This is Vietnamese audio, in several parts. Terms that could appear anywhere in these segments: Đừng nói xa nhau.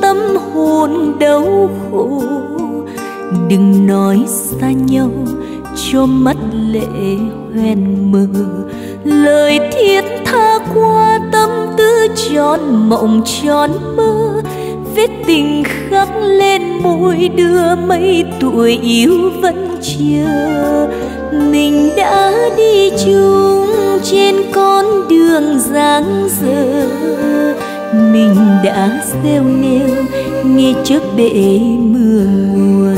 tâm hồn đau khổ. Đừng nói xa nhau cho mắt lệ hoen mờ, lời thiết tha qua tâm tư tròn mộng tròn mơ. Vết tình khắc lên môi đưa mấy tuổi yêu vẫn chờ. Mình đã đi chung trên con đường dáng dở, mình đã gieo nêu nghe chớp bể mưa nguồn.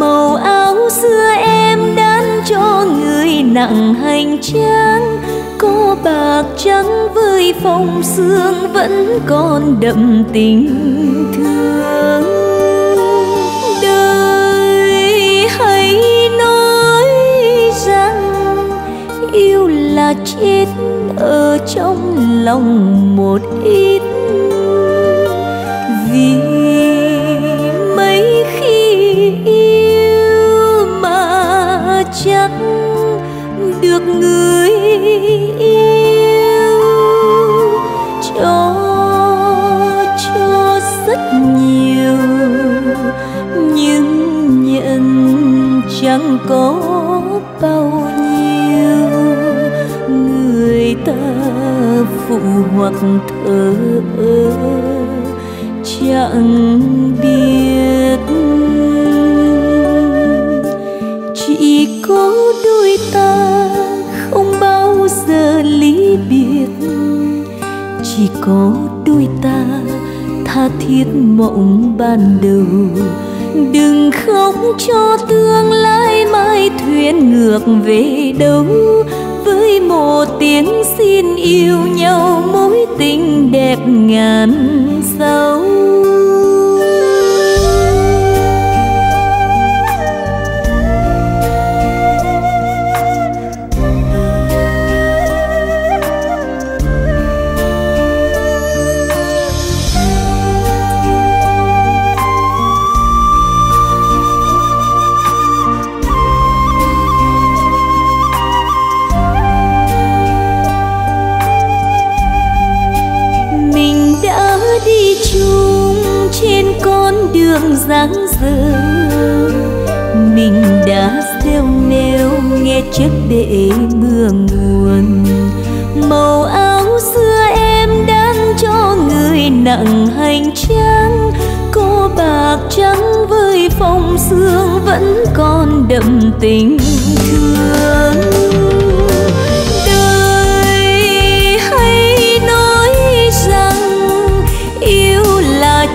Màu áo xưa em đan cho người nặng hành trang, có bạc trắng với phong sương vẫn còn đậm tình thương. Đời hãy nói rằng yêu là chết ở trong lòng một ít, vì mấy khi yêu mà chắc được người yêu cho rất nhiều, nhưng nhận chẳng có bao nhiêu. Người ta phụ hoặc thờ ơ chẳng biết, chỉ có đôi ta không bao giờ lý biệt, chỉ có đôi ta tha thiết mộng ban đầu. Đừng khóc cho tương lai mai thuyền ngược về đâu, với một tiếng xin yêu nhau mối tình đẹp ngàn dấu. Trên con đường dáng dở, mình đã gieo nêu nghe chất để mưa nguồn. Màu áo xưa em đan cho người nặng hành trang, cô bạc trắng với phong sương vẫn còn đậm tình thương.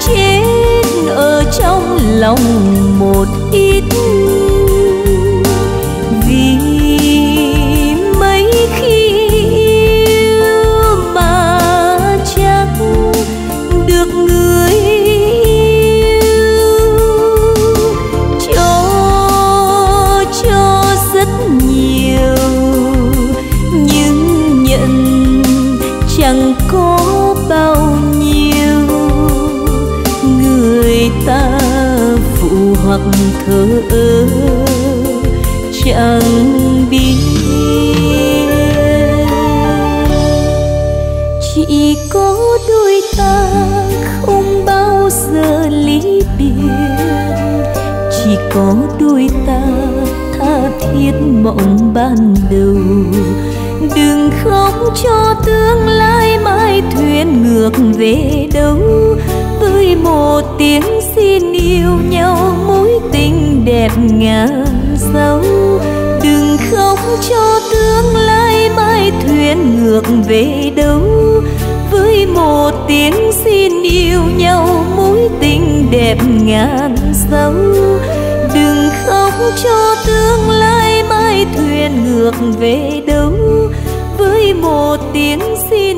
Chết ở trong lòng một ít, vì mấy khi yêu mà chắc được người yêu cho rất nhiều, nhưng nhận chẳng có bao nhiêu. Ta phụ hoặc thờ ơ chẳng biết, chỉ có đôi ta không bao giờ lý biệt, chỉ có đôi ta tha thiết mộng ban đầu. Đừng khóc cho tương lai mai thuyền ngược về đâu, với một tiếng xin yêu nhau mối tình đẹp ngàn dấu. Đừng khóc cho tương lai mai thuyền ngược về đâu, với một tiếng xin yêu nhau mối tình đẹp ngàn dấu. Đừng khóc cho tương lai mai thuyền ngược về đâu, với một tiếng xin